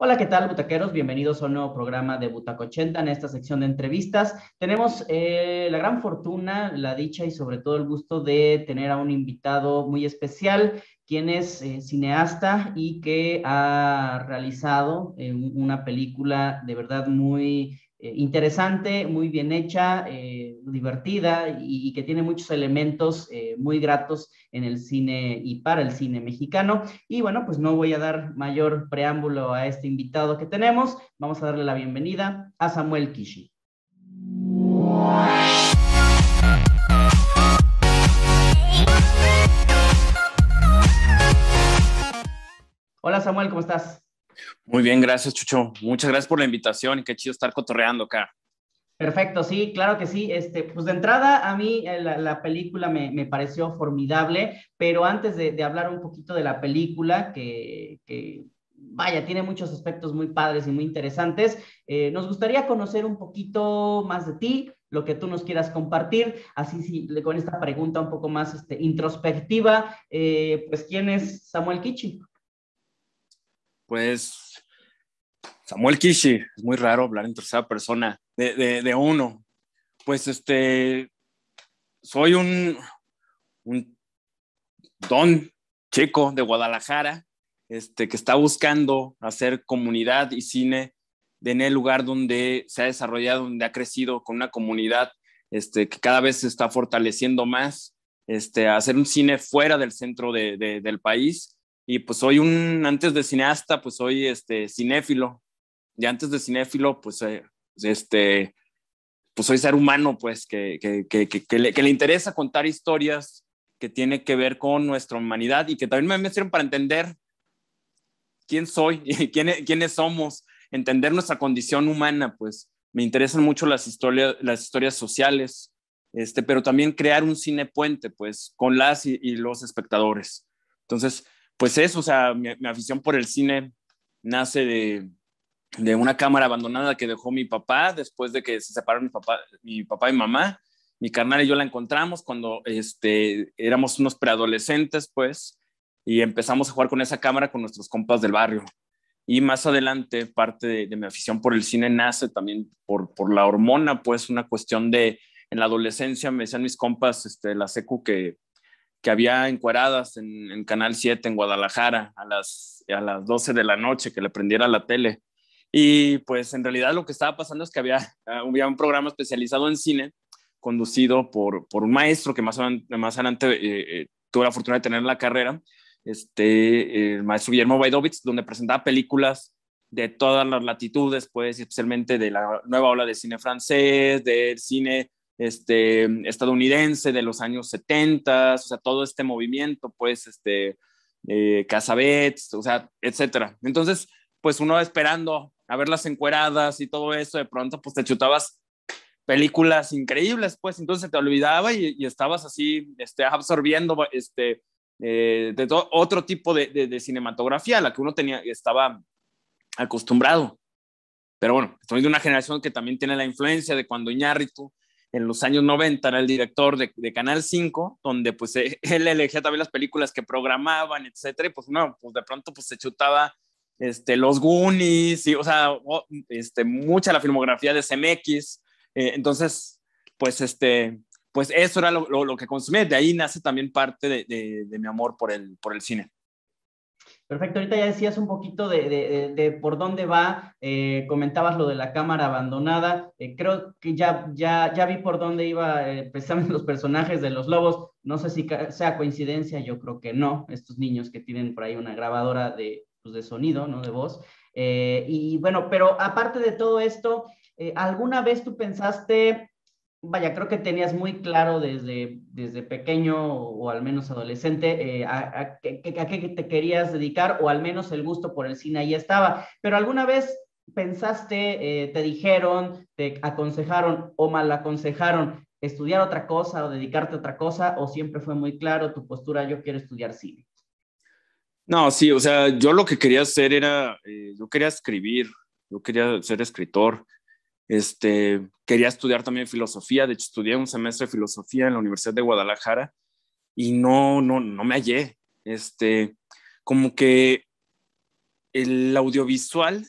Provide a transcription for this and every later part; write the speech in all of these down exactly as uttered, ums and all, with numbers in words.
Hola, ¿qué tal, butaqueros? Bienvenidos a un nuevo programa de Butaca ochenta. En esta sección de entrevistas tenemos eh, la gran fortuna, la dicha y sobre todo el gusto de tener a un invitado muy especial, quien es eh, cineasta y que ha realizado eh, una película de verdad muy eh, interesante, muy bien hecha, eh, divertida y, y que tiene muchos elementos eh, muy gratos en el cine y para el cine mexicano. Y bueno, pues no voy a dar mayor preámbulo a este invitado que tenemos. Vamos a darle la bienvenida a Samuel Kishi. Hola, Samuel, ¿cómo estás? Muy bien, gracias, Chucho. Muchas gracias por la invitación y qué chido estar cotorreando acá. Perfecto, sí, claro que sí. Este, pues de entrada, a mí la, la película me, me pareció formidable, pero antes de, de hablar un poquito de la película, que, que vaya, tiene muchos aspectos muy padres y muy interesantes, eh, nos gustaría conocer un poquito más de ti, lo que tú nos quieras compartir, así sí, con esta pregunta un poco más este, introspectiva, eh, pues ¿quién es Samuel Kishi? Pues, Samuel Kishi, es muy raro hablar en tercera persona de, de, de uno. Pues, este, soy un, un don chico de Guadalajara, este, que está buscando hacer comunidad y cine en el lugar donde se ha desarrollado, donde ha crecido con una comunidad este, que cada vez se está fortaleciendo más, este, hacer un cine fuera del centro de, de, del país. Y pues soy un, antes de cineasta, pues soy este, cinéfilo. Y antes de cinéfilo, pues, eh, este, pues soy ser humano, pues, que, que, que, que, que, le, que le interesa contar historias que tienen que ver con nuestra humanidad y que también me sirven para entender quién soy y quién, quiénes somos, entender nuestra condición humana, pues. Me interesan mucho las historias, las historias sociales, este, pero también crear un cine puente, pues, con las y, y los espectadores. Entonces, pues eso, o sea, mi, mi afición por el cine nace de, de una cámara abandonada que dejó mi papá después de que se separaron mi papá, mi papá y mamá. Mi carnal y yo la encontramos cuando este, éramos unos preadolescentes, pues, y empezamos a jugar con esa cámara con nuestros compas del barrio. Y más adelante, parte de, de mi afición por el cine nace también por, por la hormona, pues, una cuestión de, en la adolescencia me decían mis compas, este, la secu que... que había encueradas en, en Canal siete en Guadalajara a las, a las doce de la noche, que le prendiera la tele. Y pues en realidad lo que estaba pasando es que había, había un programa especializado en cine conducido por, por un maestro que más, más adelante eh, eh, tuve la fortuna de tener en la carrera, este, eh, el maestro Guillermo Baydovich, donde presentaba películas de todas las latitudes, pues especialmente de la nueva ola de cine francés, del cine... Este, estadounidense de los años setenta, o sea, todo este movimiento, pues, este, eh, Casabets, o sea, etcétera. Entonces, pues uno esperando a ver las encueradas y todo eso, de pronto, pues te chutabas películas increíbles, pues, entonces te olvidaba y, y estabas así, este, absorbiendo, este, eh, de todo otro tipo de, de, de cinematografía a la que uno tenía, estaba acostumbrado. Pero bueno, soy de una generación que también tiene la influencia de cuando Iñárritu, en los años noventa era el director de, de Canal cinco, donde pues él elegía también las películas que programaban, etcétera, y pues no, pues de pronto pues se chutaba este, los Goonies, y, o sea, este, mucha la filmografía de C M X, eh, entonces pues, este, pues eso era lo, lo, lo que consumía, de ahí nace también parte de, de, de mi amor por el, por el cine. Perfecto, ahorita ya decías un poquito de, de, de, de por dónde va, eh, comentabas lo de la cámara abandonada, eh, creo que ya, ya, ya vi por dónde iba eh, precisamente los personajes de Los Lobos, no sé si sea coincidencia, yo creo que no, estos niños que tienen por ahí una grabadora de, pues de sonido, no de voz, eh, y bueno, pero aparte de todo esto, eh, ¿alguna vez tú pensaste... Vaya, creo que tenías muy claro desde, desde pequeño o al menos adolescente eh, a, a, que, a qué te querías dedicar o al menos el gusto por el cine ahí estaba, pero alguna vez pensaste, eh, te dijeron, te aconsejaron o mal aconsejaron estudiar otra cosa o dedicarte a otra cosa o siempre fue muy claro tu postura, yo quiero estudiar cine? No, sí, o sea, yo lo que quería hacer era, eh, yo quería escribir, yo quería ser escritor. Este, quería estudiar también filosofía, de hecho estudié un semestre de filosofía en la Universidad de Guadalajara y no, no, no me hallé, este, como que el audiovisual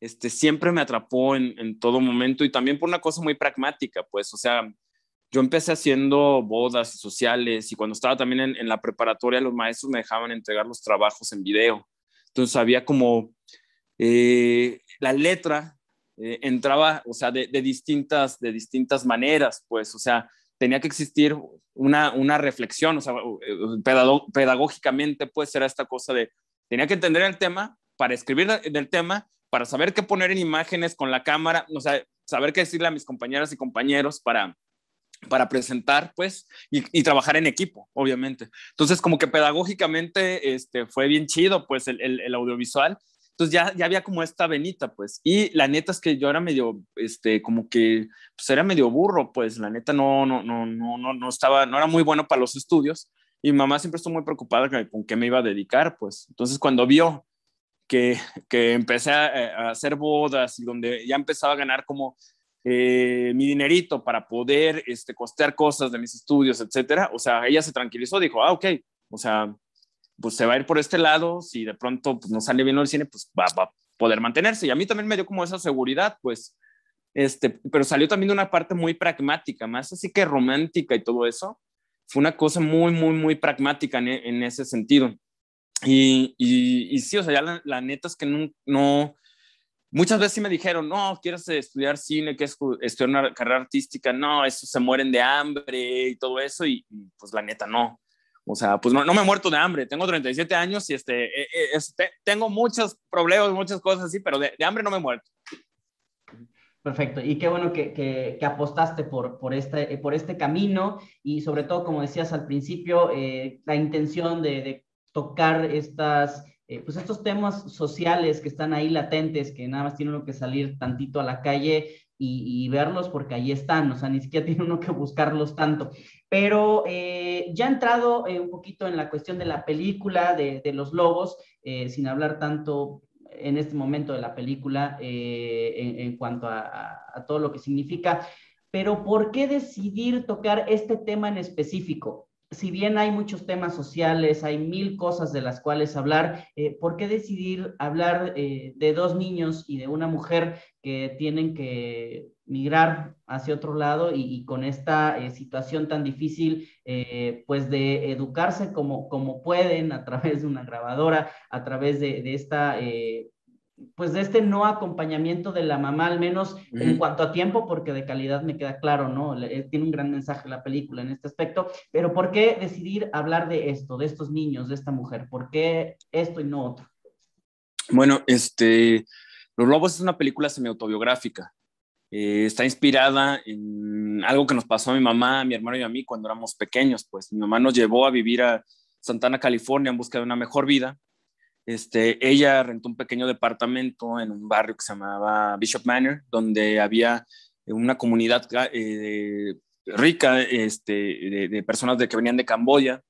este, siempre me atrapó en, en todo momento, y también por una cosa muy pragmática, pues, o sea, yo empecé haciendo bodas y sociales, y cuando estaba también en, en la preparatoria los maestros me dejaban entregar los trabajos en video. Entonces había como eh, la letra eh, entraba, o sea, de, de, distintas, de distintas maneras, pues, o sea, tenía que existir una, una reflexión, o sea, pedagó- pedagógicamente, pues, era esta cosa de, tenía que entender el tema para escribir del tema, para saber qué poner en imágenes con la cámara, o sea, saber qué decirle a mis compañeras y compañeros para... para presentar, pues, y, y trabajar en equipo, obviamente. Entonces, como que pedagógicamente este, fue bien chido, pues, el, el, el audiovisual. Entonces, ya, ya había como esta venita, pues. Y la neta es que yo era medio, este, como que, pues, era medio burro, pues. La neta no, no, no, no, no, no estaba, no era muy bueno para los estudios. Y mi mamá siempre estuvo muy preocupada con, con qué me iba a dedicar, pues. Entonces, cuando vio que, que empecé a, a hacer bodas y donde ya empezaba a ganar como... Eh, mi dinerito para poder este, costear cosas de mis estudios, etcétera. O sea, ella se tranquilizó, dijo, ah, ok, o sea, pues se va a ir por este lado, si de pronto pues, no sale bien el cine, pues va, va a poder mantenerse. Y a mí también me dio como esa seguridad, pues, este, pero salió también de una parte muy pragmática, más así que romántica y todo eso. Fue una cosa muy, muy, muy pragmática en, en ese sentido. Y, y, y sí, o sea, ya la, la neta es que no... no muchas veces sí me dijeron, no, quieres estudiar cine, quieres estudiar una carrera artística, no, eso se mueren de hambre y todo eso, y, y pues la neta no. O sea, pues no, no me he muerto de hambre, tengo treinta y siete años y este, este, tengo muchos problemas, muchas cosas así, pero de, de hambre no me he muerto. Perfecto, y qué bueno que, que, que apostaste por, por, este, por este camino, y sobre todo, como decías al principio, eh, la intención de, de tocar estas... Eh, pues estos temas sociales que están ahí latentes, que nada más tiene uno que salir tantito a la calle y, y verlos, porque ahí están, o sea, ni siquiera tiene uno que buscarlos tanto. Pero eh, ya he entrado eh, un poquito en la cuestión de la película, de, de Los Lobos, eh, sin hablar tanto en este momento de la película eh, en, en cuanto a, a, a todo lo que significa, pero ¿por qué decidir tocar este tema en específico? Si bien hay muchos temas sociales, hay mil cosas de las cuales hablar, eh, ¿por qué decidir hablar eh, de dos niños y de una mujer que tienen que migrar hacia otro lado y, y con esta eh, situación tan difícil, eh, pues de educarse como, como pueden a través de una grabadora, a través de, de esta... Eh, pues de este no acompañamiento de la mamá, al menos uh-huh. en cuanto a tiempo, porque de calidad me queda claro, ¿no? Le, tiene un gran mensaje la película en este aspecto, pero ¿por qué decidir hablar de esto, de estos niños, de esta mujer? ¿Por qué esto y no otro? Bueno, este, Los Lobos es una película semi-autobiográfica. Eh, está inspirada en algo que nos pasó a mi mamá, a mi hermano y a mí cuando éramos pequeños. Pues mi mamá nos llevó a vivir a Santa Ana, California, en busca de una mejor vida. Este, ella rentó un pequeño departamento en un barrio que se llamaba Bishop Manor, donde había una comunidad eh, rica este, de, de personas de, que venían de Camboya.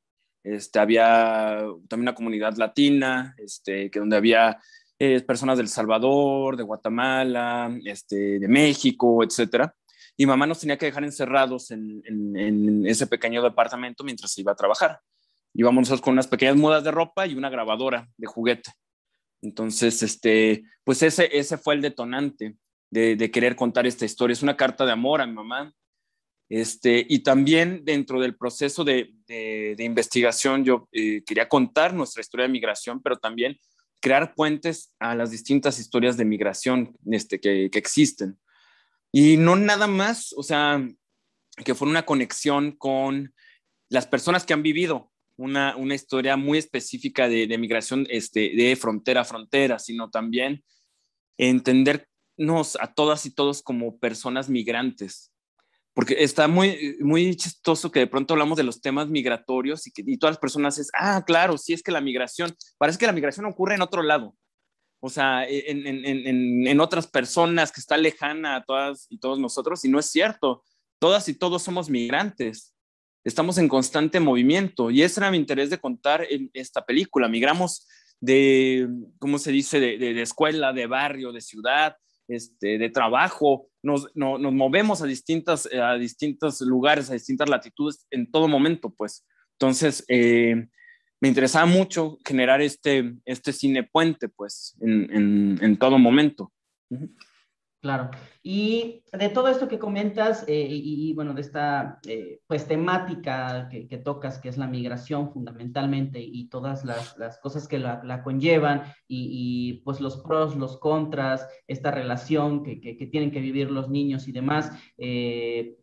Este, había también una comunidad latina, este, que donde había eh, personas del Salvador, de Guatemala, este, de México, etcétera. Y mamá nos tenía que dejar encerrados en, en, en ese pequeño departamento mientras se iba a trabajar. Íbamos nosotros con unas pequeñas mudas de ropa y una grabadora de juguete. Entonces, este, pues ese, ese fue el detonante de, de querer contar esta historia. Es una carta de amor a mi mamá. Este, y también dentro del proceso de, de, de investigación, yo eh, quería contar nuestra historia de migración, pero también crear puentes a las distintas historias de migración este, que, que existen. Y no nada más, o sea, que fuera una conexión con las personas que han vivido Una, una historia muy específica de, de migración este, de frontera a frontera, sino también entendernos a todas y todos como personas migrantes. Porque está muy, muy chistoso que de pronto hablamos de los temas migratorios y, que, y todas las personas es, ah, claro, sí es que la migración, parece que la migración ocurre en otro lado. O sea, en, en, en, en otras personas que está lejana a todas y todos nosotros, y no es cierto. Todas y todos somos migrantes. Estamos en constante movimiento y ese era mi interés de contar en esta película. Migramos de, ¿cómo se dice? De, de, de escuela, de barrio, de ciudad, este, de trabajo. Nos, no, nos movemos a, distintas, a distintos lugares, a distintas latitudes en todo momento, pues. Entonces, eh, me interesaba mucho generar este, este cine puente, pues, en, en, en todo momento. Uh-huh. Claro. Y de todo esto que comentas, eh, y, y bueno, de esta eh, pues temática que, que tocas, que es la migración fundamentalmente, y todas las, las cosas que la, la conllevan, y, y pues los pros, los contras, esta relación que, que, que tienen que vivir los niños y demás, eh,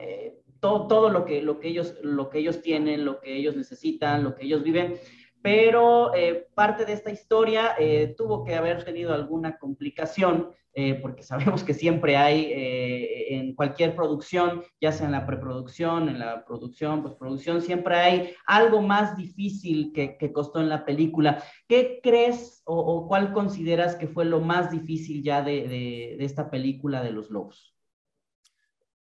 eh, todo, todo lo que, lo que ellos, lo que ellos tienen, lo que ellos necesitan, lo que ellos viven. Pero eh, parte de esta historia eh, tuvo que haber tenido alguna complicación, eh, porque sabemos que siempre hay eh, en cualquier producción, ya sea en la preproducción, en la producción, postproducción, siempre hay algo más difícil que, que costó en la película. ¿Qué crees o, o cuál consideras que fue lo más difícil ya de, de, de esta película de Los Lobos?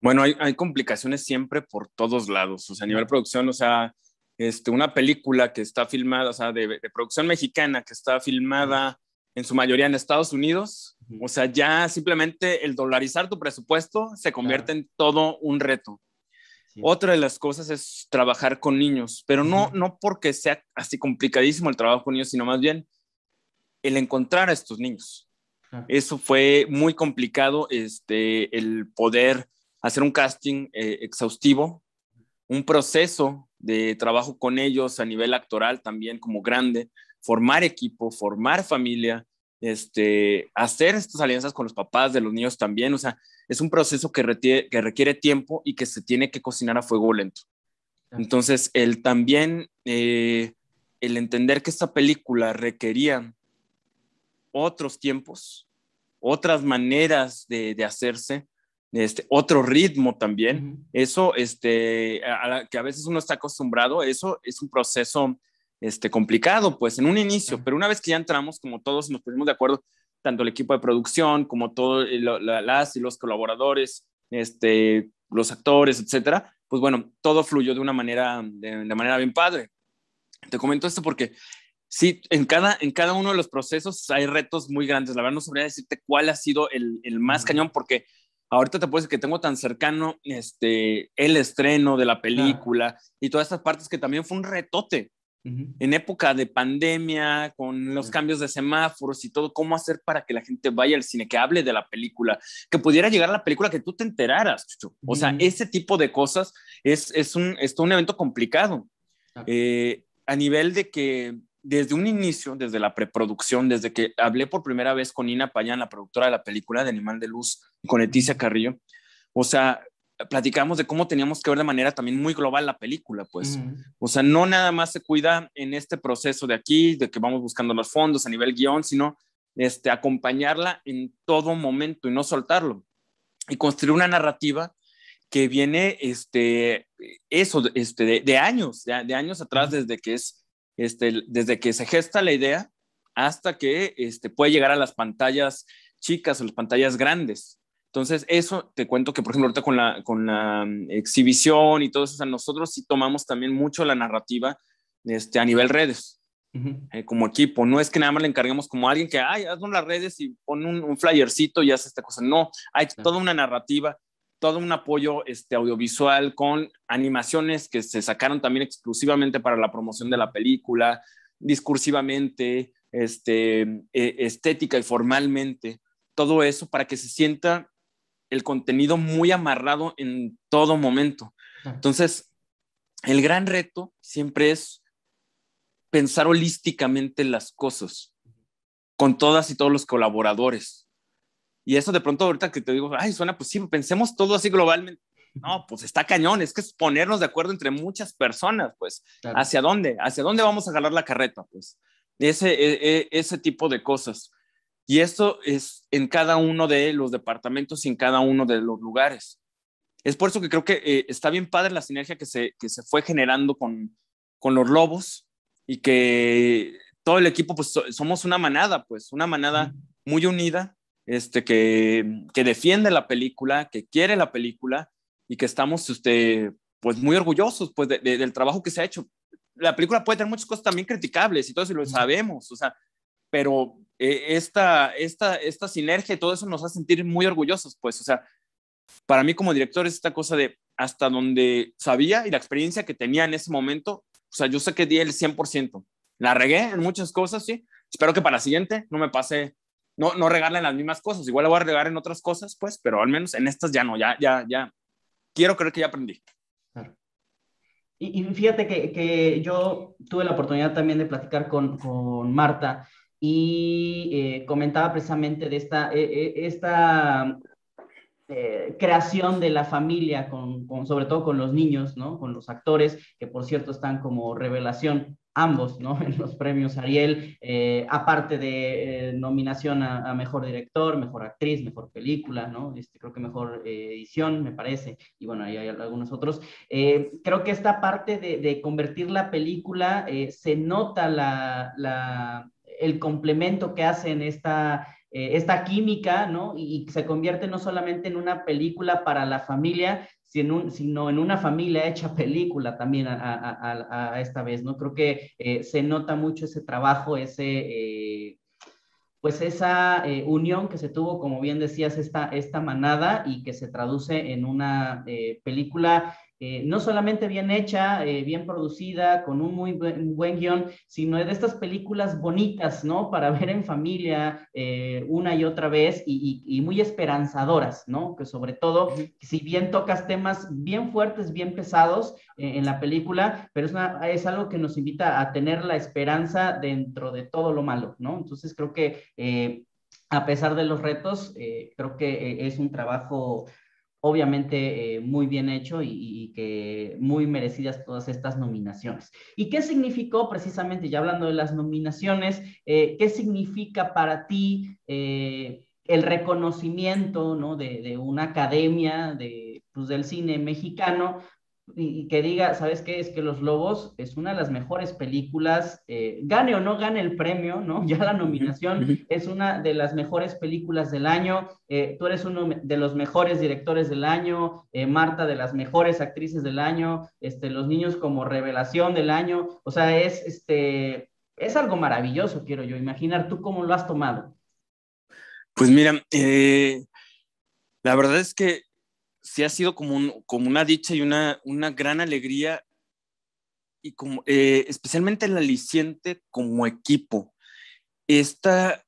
Bueno, hay, hay complicaciones siempre por todos lados, o sea, a nivel producción, o sea... Este, una película que está filmada, o sea, de, de producción mexicana, que está filmada en su mayoría en Estados Unidos, o sea, ya simplemente el dolarizar tu presupuesto se convierte claro. en todo un reto. Sí. Otra de las cosas es trabajar con niños, pero no, no porque sea así complicadísimo el trabajo con niños, sino más bien el encontrar a estos niños. Claro. Eso fue muy complicado, este, el poder hacer un casting eh, exhaustivo, un proceso de trabajo con ellos a nivel actoral también como grande, formar equipo, formar familia, este, hacer estas alianzas con los papás de los niños también, o sea, es un proceso que requiere, que requiere tiempo y que se tiene que cocinar a fuego lento. Entonces, el también, eh, el entender que esta película requería otros tiempos, otras maneras de, de hacerse, Este, otro ritmo también, uh-huh. eso este, a, a, que a veces uno está acostumbrado, eso es un proceso este, complicado, pues en un inicio, uh-huh. pero una vez que ya entramos, como todos nos pusimos de acuerdo, tanto el equipo de producción, como todos la, las y los colaboradores, este, los actores, etcétera, pues bueno, todo fluyó de una manera, de, de manera bien padre. Te comento esto porque sí, en cada, en cada uno de los procesos hay retos muy grandes, la verdad no sabría decirte cuál ha sido el, el más uh-huh. cañón, porque ahorita te puedo decir que tengo tan cercano este, el estreno de la película claro. y todas estas partes que también fue un retote. Uh-huh. En época de pandemia, con los uh-huh. cambios de semáforos y todo, cómo hacer para que la gente vaya al cine, que hable de la película, que pudiera llegar a la película, que tú te enteraras. Chucho. O uh-huh. sea, ese tipo de cosas es, es, un, es todo un evento complicado. Uh-huh. Eh, a nivel de que desde un inicio, desde la preproducción, desde que hablé por primera vez con Nina Payán, la productora de la película de Animal de Luz, con Leticia Carrillo, o sea, platicamos de cómo teníamos que ver de manera también muy global la película, pues. Mm. O sea, no nada más se cuida en este proceso de aquí, de que vamos buscando los fondos a nivel guión, sino este, acompañarla en todo momento y no soltarlo. Y construir una narrativa que viene, este, eso, este, de, de años, de, de años atrás, desde que es Este, desde que se gesta la idea hasta que este, puede llegar a las pantallas chicas o las pantallas grandes. Entonces eso te cuento que por ejemplo ahorita con la, con la exhibición y todo eso, o sea, nosotros sí tomamos también mucho la narrativa este, a nivel redes uh-huh. eh, como equipo, no es que nada más le encarguemos como a alguien que ay, haznos las redes y pon un, un flyercito y haz esta cosa, no, hay uh-huh. toda una narrativa, todo un apoyo este, audiovisual con animaciones que se sacaron también exclusivamente para la promoción de la película, discursivamente, este, estética y formalmente, todo eso para que se sienta el contenido muy amarrado en todo momento. Entonces, el gran reto siempre es pensar holísticamente las cosas, con todas y todos los colaboradores. Y eso de pronto ahorita que te digo, ay, suena, pues sí, pensemos todo así globalmente. No, pues está cañón, es que es ponernos de acuerdo entre muchas personas, pues. Claro. ¿Hacia dónde? ¿Hacia dónde vamos a jalar la carreta? Pues ese, e, ese tipo de cosas. Y esto es en cada uno de los departamentos y en cada uno de los lugares. Es por eso que creo que eh, está bien padre la sinergia que se, que se fue generando con, con Los Lobos y que todo el equipo, pues so, somos una manada, pues, una manada mm. muy unida. Este, que, que defiende la película, que quiere la película y que estamos este, pues muy orgullosos pues, de, de, del trabajo que se ha hecho. La película puede tener muchas cosas también criticables y todo eso y lo sabemos, o sea, pero eh, esta, esta, esta sinergia y todo eso nos hace sentir muy orgullosos, pues, o sea, para mí como director es esta cosa de hasta donde sabía y la experiencia que tenía en ese momento, O sea, yo sé que di el cien por ciento. La regué en muchas cosas, sí. Espero que para la siguiente no me pase, no, no regarle las mismas cosas. Igual la voy a regar en otras cosas, pues, pero al menos en estas ya no, ya, ya, ya. Quiero creer que ya aprendí. Claro. Y, y fíjate que, que yo tuve la oportunidad también de platicar con, con Marta y eh, comentaba precisamente de esta, eh, esta eh, creación de la familia, con, con, sobre todo con los niños, ¿no? Con los actores, que por cierto están como revelación ambos, ¿no? En los premios Ariel, eh, aparte de eh, nominación a, a Mejor Director, Mejor Actriz, Mejor Película, ¿no? Este, creo que Mejor eh, Edición, me parece, y bueno, ahí hay algunos otros. Eh, creo que esta parte de, de convertir la película, eh, se nota la, la, el complemento que hacen esta, eh, esta química, ¿no? Y, y se convierte no solamente en una película para la familia, Un, sino en una familia hecha película también a, a, a, a esta vez, ¿no? Creo que eh, se nota mucho ese trabajo, ese, eh, pues esa eh, unión que se tuvo, como bien decías, esta, esta manada, y que se traduce en una eh, película eh, no solamente bien hecha, eh, bien producida, con un muy buen, buen guión, sino de estas películas bonitas, ¿no? Para ver en familia eh, una y otra vez, y, y, y muy esperanzadoras, ¿no? Que sobre todo, si bien tocas temas bien fuertes, bien pesados eh, en la película, pero es, una, es algo que nos invita a tener la esperanza dentro de todo lo malo, ¿no? Entonces creo que eh, a pesar de los retos, eh, creo que eh, es un trabajo... obviamente eh, muy bien hecho, y, y que muy merecidas todas estas nominaciones. ¿Y qué significó precisamente, ya hablando de las nominaciones, eh, qué significa para ti eh, el reconocimiento, ¿no? de, de una academia de, pues, del cine mexicano, y, y que diga, ¿sabes qué? Es que Los Lobos es una de las mejores películas, eh, gane o no gane el premio, ¿no? Ya la nominación es una de las mejores películas del año, eh, tú eres uno de los mejores directores del año, eh, Marta de las mejores actrices del año, este, los niños como revelación del año, o sea, es, este, es algo maravilloso, quiero yo imaginar. ¿Tú cómo lo has tomado? Pues mira, eh, la verdad es que sí ha sido como, un, como una dicha y una, una gran alegría, y como, eh, especialmente el aliciente como equipo. Esta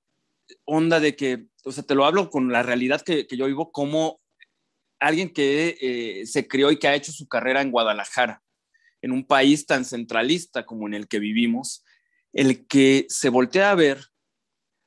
onda de que, o sea, te lo hablo con la realidad que, que yo vivo, como alguien que eh, se crió y que ha hecho su carrera en Guadalajara, en un país tan centralista como en el que vivimos, el que se voltea a ver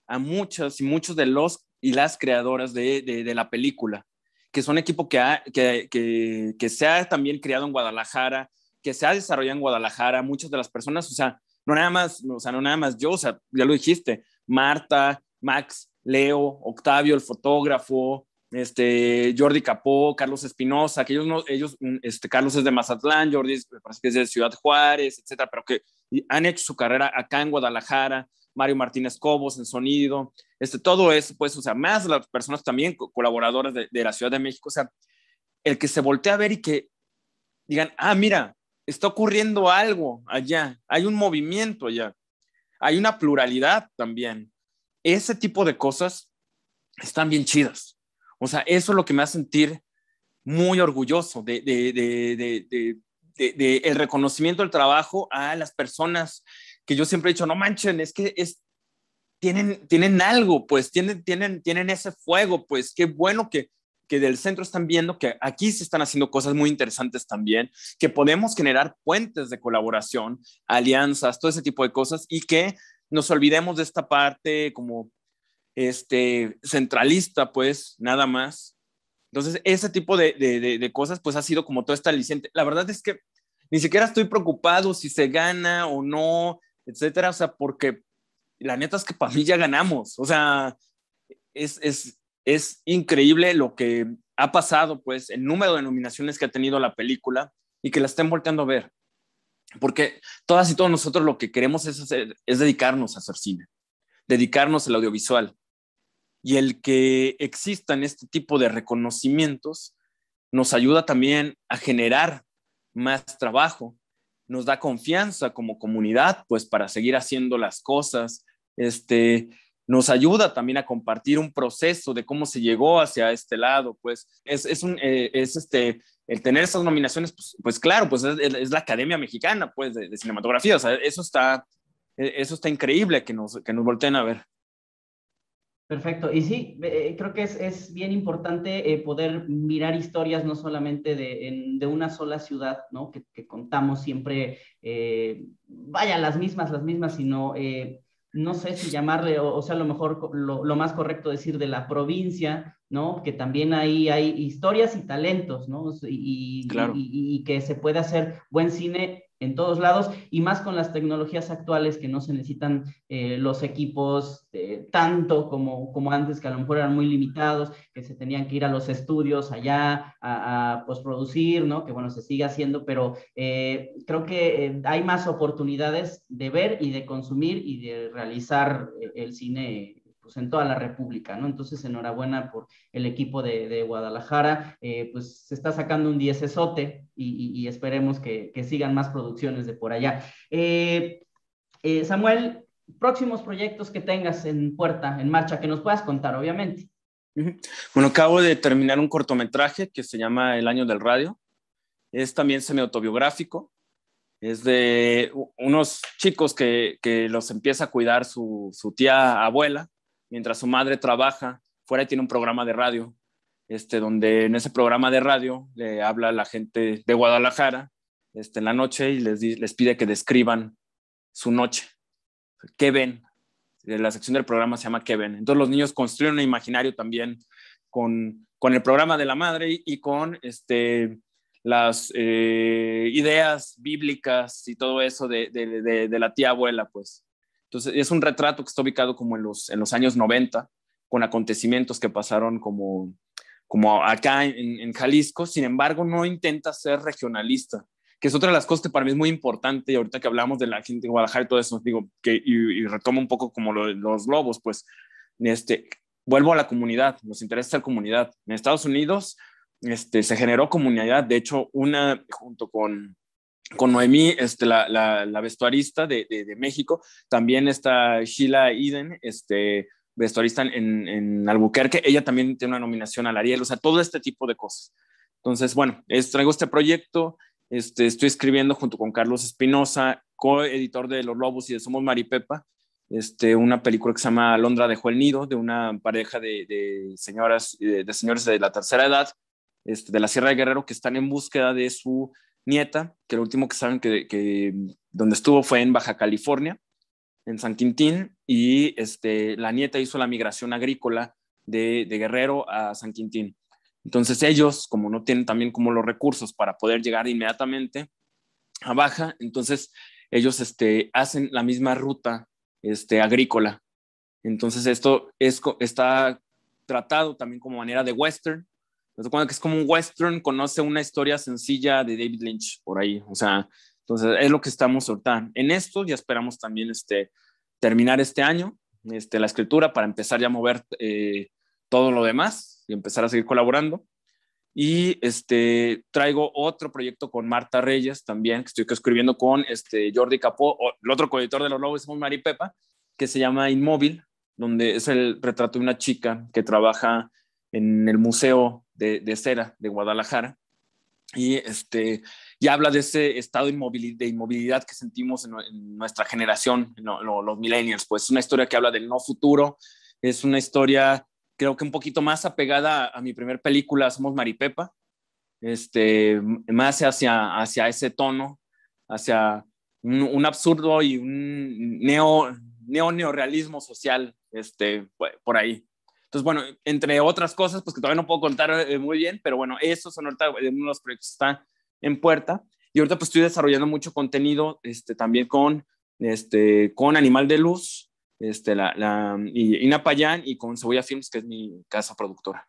a muchas y muchos de los y las creadoras de, de, de la película, que son equipo que, ha, que, que, que se ha también creado en Guadalajara, que se ha desarrollado en Guadalajara, muchas de las personas, o sea, no nada más, o sea, no nada más yo, o sea, ya lo dijiste, Marta, Max, Leo, Octavio, el fotógrafo, este, Jordi Capó, Carlos Espinosa, que ellos, no, ellos este, Carlos es de Mazatlán, Jordi es, me parece que es de Ciudad Juárez, etcétera, pero que han hecho su carrera acá en Guadalajara, Mario Martínez Cobos en sonido, este, todo eso, pues, o sea, más las personas también colaboradoras de, de la Ciudad de México, o sea, el que se voltea a ver y que digan, ah, mira, está ocurriendo algo allá, hay un movimiento allá, hay una pluralidad también. Ese tipo de cosas están bien chidas. O sea, eso es lo que me hace sentir muy orgulloso de, de, de, de, de, de, de el reconocimiento del trabajo a las personas que yo siempre he dicho, no manchen, es que es, tienen, tienen algo, pues, tienen, tienen, tienen ese fuego, pues, qué bueno que, que del centro están viendo que aquí se están haciendo cosas muy interesantes también, que podemos generar puentes de colaboración, alianzas, todo ese tipo de cosas, y que nos olvidemos de esta parte como este, centralista, pues, nada más. Entonces, ese tipo de, de, de, de cosas, pues, ha sido como todo este aliciente. La verdad es que ni siquiera estoy preocupado si se gana o no, etcétera, o sea, porque la neta es que para mí ya ganamos, o sea, es, es, es increíble lo que ha pasado, pues, el número de nominaciones que ha tenido la película y que la estén volteando a ver, porque todas y todos nosotros lo que queremos es, hacer, es dedicarnos a hacer cine, dedicarnos al audiovisual, y el que existan este tipo de reconocimientos nos ayuda también a generar más trabajo, nos da confianza como comunidad, pues, para seguir haciendo las cosas. Este, nos ayuda también a compartir un proceso de cómo se llegó hacia este lado, pues, es, es, un, eh, es este, el tener esas nominaciones, pues, pues claro, pues es, es la Academia Mexicana, pues, de, de cinematografía. O sea, eso está, eso está increíble que nos, que nos volteen a ver. Perfecto. Y sí, eh, creo que es, es bien importante eh, poder mirar historias no solamente de, en, de una sola ciudad, ¿no? Que, que contamos siempre, eh, vaya, las mismas, las mismas, sino, eh, no sé si llamarle, o, o sea, a lo mejor lo, lo más correcto decir de la provincia, ¿no? Que también ahí hay, hay historias y talentos, ¿no? Y, claro. y, y, y que se puede hacer buen cine en todos lados, y más con las tecnologías actuales, que no se necesitan eh, los equipos eh, tanto como, como antes, que a lo mejor eran muy limitados, que se tenían que ir a los estudios allá a, a postproducir, ¿no? Que bueno, se sigue haciendo, pero eh, creo que eh, hay más oportunidades de ver y de consumir y de realizar eh, el cine pues en toda la República, ¿no? Entonces, enhorabuena por el equipo de, de Guadalajara, eh, pues se está sacando un diezesote y, y, y esperemos que, que sigan más producciones de por allá. Eh, eh, Samuel, próximos proyectos que tengas en puerta, en marcha, que nos puedas contar, obviamente. Bueno, acabo de terminar un cortometraje que se llama El año del radio, es también semi-autobiográfico, es de unos chicos que, que los empieza a cuidar su, su tía abuela, mientras su madre trabaja fuera y tiene un programa de radio, este, donde en ese programa de radio le habla a la gente de Guadalajara este, en la noche y les, les pide que describan su noche. ¿Qué ven? La sección del programa se llama ¿Qué ven? Entonces los niños construyen un imaginario también con, con el programa de la madre y, y con este, las eh, ideas bíblicas y todo eso de, de, de, de la tía abuela, pues. Entonces, es un retrato que está ubicado como en los, en los años noventa, con acontecimientos que pasaron como, como acá en, en Jalisco. Sin embargo, no intenta ser regionalista, que es otra de las cosas que para mí es muy importante. Y ahorita que hablamos de la gente de Guadalajara y todo eso, digo, que, y, y retomo un poco como lo, los lobos, pues este, vuelvo a la comunidad, nos interesa la comunidad. En Estados Unidos este, se generó comunidad, de hecho, una junto con... Con Noemí, este, la, la, la vestuarista de, de, de México, también está Sheila Eden, este, vestuarista en, en Albuquerque, ella también tiene una nominación al Ariel, o sea, todo este tipo de cosas. Entonces, bueno, es, traigo este proyecto, este, estoy escribiendo junto con Carlos Espinosa, coeditor de Los Lobos y de Somos Mari Pepa, este, una película que se llama Alondra dejó el nido, de una pareja de, de señoras, de, de señores de la tercera edad, este, de la Sierra de Guerrero, que están en búsqueda de su nieta, que lo último que saben que, que donde estuvo fue en Baja California, en San Quintín, y este, la nieta hizo la migración agrícola de, de Guerrero a San Quintín. Entonces ellos, como no tienen también como los recursos para poder llegar inmediatamente a Baja, entonces ellos este, hacen la misma ruta este, agrícola. Entonces esto es, está tratado también como manera de western, que es como un western, conoce una historia sencilla de David Lynch, por ahí, o sea, entonces es lo que estamos soltando. En esto ya esperamos también este, terminar este año, este, la escritura, para empezar ya a mover eh, todo lo demás, y empezar a seguir colaborando, y este, traigo otro proyecto con Marta Reyes también, que estoy escribiendo con este, Jordi Capó, el otro coeditor de Los Lobos, Somos Mari Pepa, que se llama Inmóvil, donde es el retrato de una chica que trabaja en el Museo de, de Cera de Guadalajara, y, este, y habla de ese estado de inmovilidad que sentimos en, en nuestra generación, en lo, lo, los millennials. Pues es una historia que habla del no futuro, es una historia creo que un poquito más apegada a, a mi primer película, Somos Mari Pepa, este, más hacia, hacia ese tono, hacia un, un absurdo y un neo, neo neorealismo social, este, por ahí. Entonces, bueno, entre otras cosas, pues que todavía no puedo contar eh, muy bien, pero bueno, esos son ahorita uno de los proyectos que está en puerta. Y ahorita pues estoy desarrollando mucho contenido este, también con, este, con Animal de Luz, este, la, la, y Nina Payán, y con Cebolla Films, que es mi casa productora.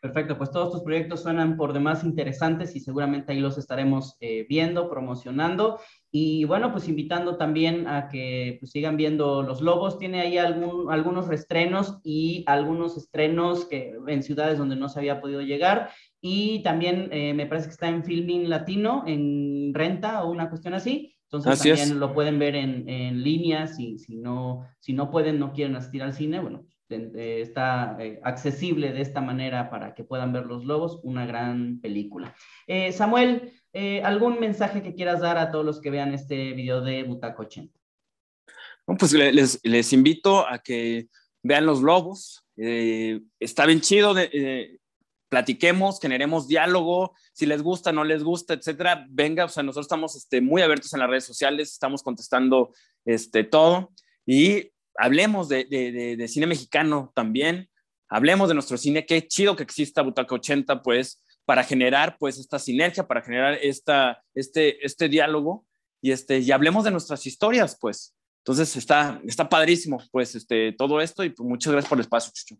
Perfecto, pues todos tus proyectos suenan por demás interesantes y seguramente ahí los estaremos eh, viendo, promocionando. Y bueno, pues invitando también a que pues, sigan viendo Los Lobos. Tiene ahí algún, algunos reestrenos y algunos estrenos que, en ciudades donde no se había podido llegar. Y también eh, me parece que está en Filmin Latino, en renta o una cuestión así. Entonces así también es. Lo pueden ver en, en línea. Si, si, no, si no pueden, no quieren asistir al cine, bueno, eh, está eh, accesible de esta manera para que puedan ver Los Lobos, una gran película. Eh, Samuel, eh, ¿algún mensaje que quieras dar a todos los que vean este video de Butaca ochenta? Bueno, pues les, les invito a que vean Los Lobos, eh, está bien chido, de, eh, platiquemos, generemos diálogo, si les gusta, no les gusta, etcétera, venga, o sea, nosotros estamos este, muy abiertos en las redes sociales, estamos contestando este, todo, y hablemos de, de, de, de cine mexicano también, hablemos de nuestro cine, qué chido que exista Butaca ochenta, pues, para generar, pues, esta sinergia, para generar esta, este, este diálogo, y, este, y hablemos de nuestras historias, pues. Entonces, está, está padrísimo, pues, este, todo esto, y pues, muchas gracias por el espacio, Chucho.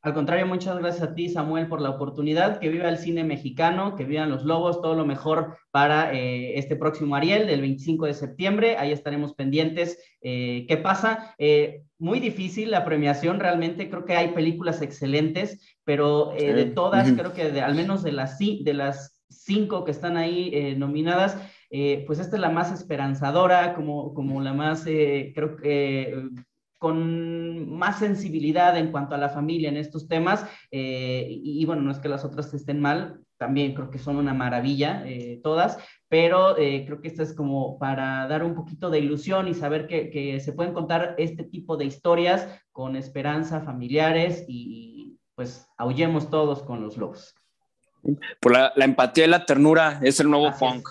Al contrario, muchas gracias a ti, Samuel, por la oportunidad. Que viva el cine mexicano, que vivan Los Lobos, todo lo mejor para eh, este próximo Ariel del veinticinco de septiembre. Ahí estaremos pendientes. Eh, ¿Qué pasa? Eh, muy difícil la premiación, realmente. Creo que hay películas excelentes, pero eh, sí. de todas, uh-huh. creo que de, al menos de las, de las cinco que están ahí eh, nominadas, eh, pues esta es la más esperanzadora, como, como la más, eh, creo que... Eh, con más sensibilidad en cuanto a la familia en estos temas, eh, y, y bueno, no es que las otras estén mal, también creo que son una maravilla eh, todas, pero eh, creo que esta es como para dar un poquito de ilusión y saber que, que se pueden contar este tipo de historias con esperanza, familiares, y, y pues aullemos todos con Los Lobos. Por la, la empatía y la ternura es el nuevo funk.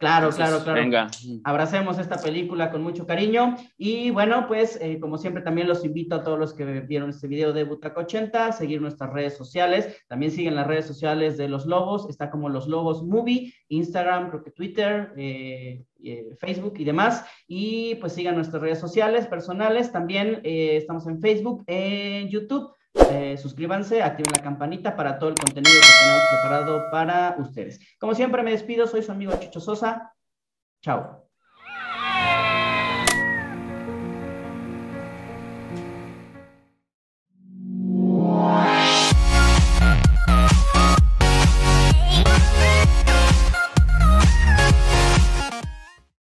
Claro, Entonces, claro, claro. Venga. Abracemos esta película con mucho cariño. Y bueno, pues eh, como siempre también los invito a todos los que vieron este video de Butaca ochenta a seguir nuestras redes sociales. También siguen las redes sociales de Los Lobos. Está como Los Lobos Movie, Instagram, creo que Twitter, eh, eh, Facebook y demás. Y pues sigan nuestras redes sociales personales. También eh, estamos en Facebook, en YouTube. Eh, suscríbanse, activen la campanita para todo el contenido que tenemos preparado para ustedes. Como siempre me despido, soy su amigo Chucho Sosa. Chao.